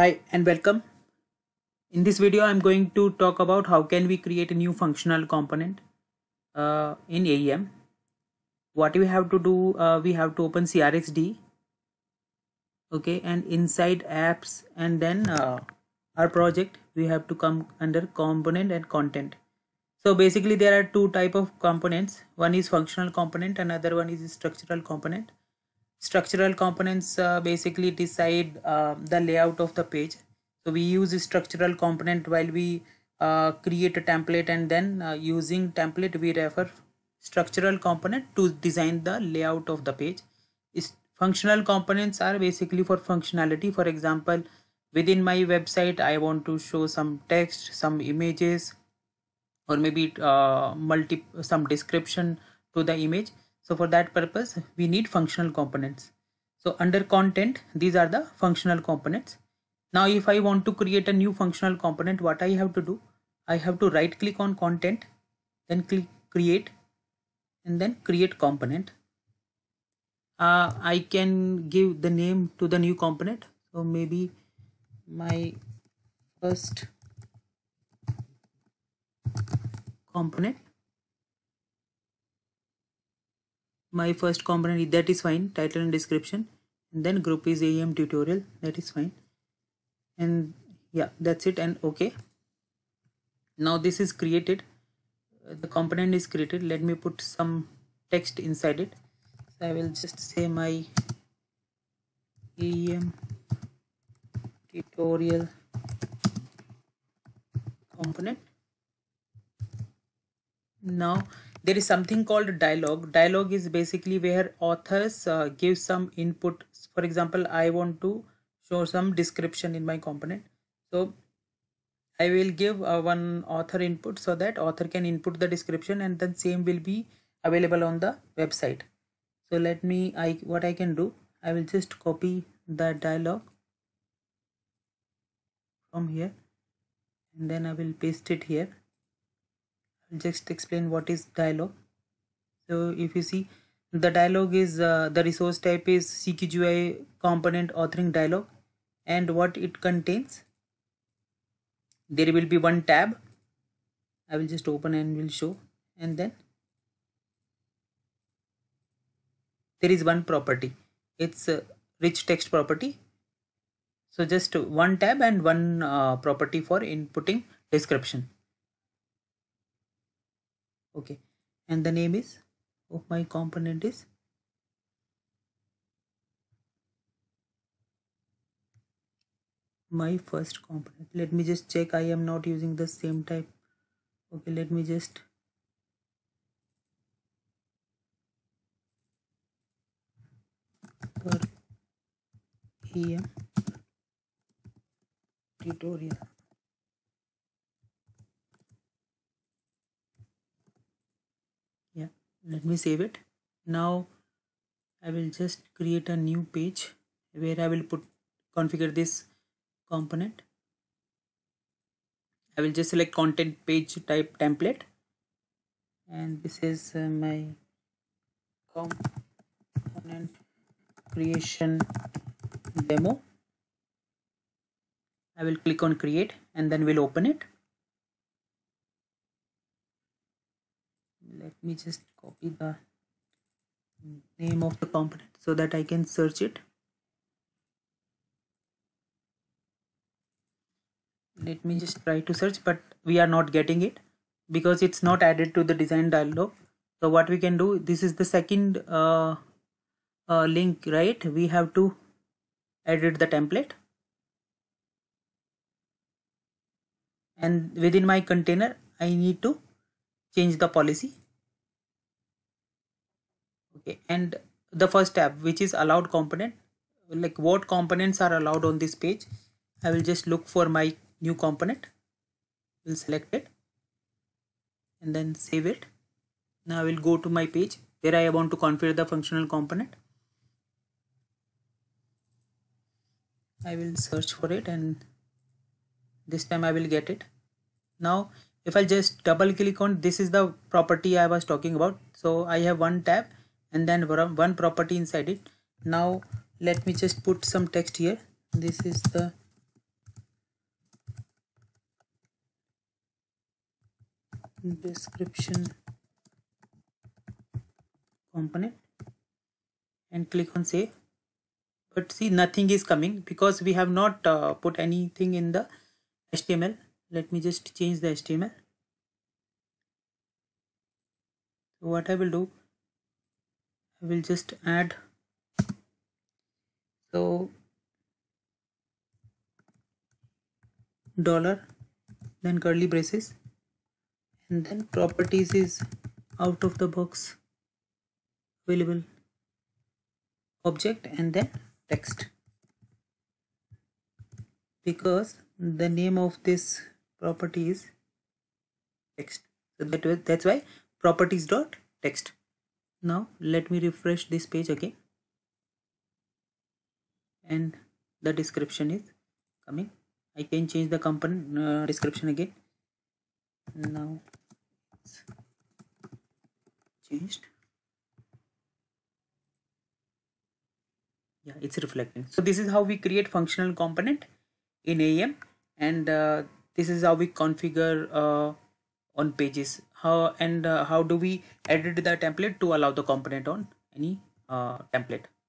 Hi and welcome. In this video I'm going to talk about how can we create a new functional component in AEM. What we have to do, we have to open CRXD, okay, and inside apps, and then our project we have to come under component and content. So basically there are two type of components. One is functional component, another one is structural component. Structural components basically decide the layout of the page. So we use a structural component while we create a template, and then using template we refer structural component to design the layout of the page. Functional components are basically for functionality. For example, within my website I want to show some text, some images, or maybe some description to the image. So for that purpose we need functional components. So under content, these are the functional components. Now if I want to create a new functional component, what I have to do, I have to right click on content, then click create, and then create component. I can give the name to the new component. So maybe my first component. My first component, that is fine, title and description, and then group is AEM tutorial, that is fine, and yeah, that's it, and okay. Now this is created, the component is created. Let me put some text inside it. So I will just say my AEM tutorial component. Now there is something called dialogue. Dialogue is basically where authors give some input. For example, I want to show some description in my component. So I will give one author input so that author can input the description, and then same will be available on the website. So let me, what I can do, I will just copy the dialogue from here, and then I will paste it here. Just explain what is dialogue. So if you see, the dialogue is the resource type is CQ component authoring dialogue, and what it contains, there will be one tab. I will just open and will show, and then there is one property, it's a rich text property. So just one tab and one property for inputting description. Okay, and the name is of my component is my first component. Let me just check I am not using the same type. Okay, let me just AEM tutorial. Let me save it. Now I will just create a new page where I will configure this component. I will just select content page type template, and this is my component creation demo. I will click on create, and then we'll open it. Let me just copy the name of the component so that I can search it. Let me just try to search, but we are not getting it because it's not added to the design dialog. So what we can do, this is the second link, right? We have to edit the template, and within my container I need to change the policy. Okay, and the first tab, which is allowed component, like what components are allowed on this page. I will just look for my new component, will select it, and then save it. Now I will go to my page where I want to configure the functional component. I will search for it, and this time I will get it. Now if I just double click on, this is the property I was talking about. So I have one tab and then one property inside it. Now let me just put some text here. This is the description component and click on save. But see, nothing is coming because we have not put anything in the HTML. Let me just change the HTML. So what I will do, I will just add, so $ then curly braces, and then properties is out of the box available object, and then text, because the name of this property is text. So that's why properties dot text. Now let me refresh this page again, and the description is coming. I can change the component description again. Now it's changed. Yeah, it's reflecting. So this is how we create functional component in AEM, and this is how we configure on pages. How do we edit the template to allow the component on any template.